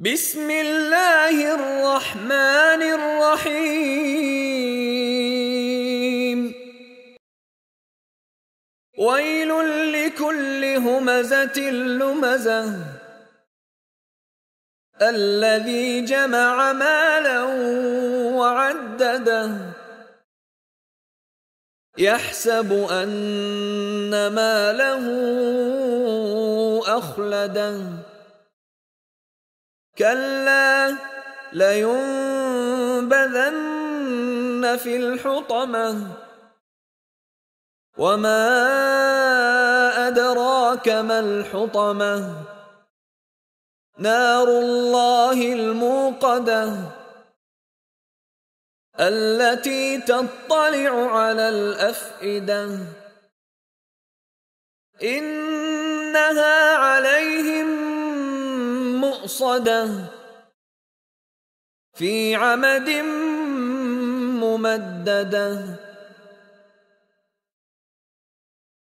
بسم الله الرحمن الرحيم ويل لكل همزة لمزة الذي جمع مالا وعدده يحسب أن ماله أخلده كلا لينبذن في الحطمة وما أدراك ما الحطمة نار الله الموقدة التي تطلع على الأفئدة إنها عليهم مؤصدة في عمد ممددة.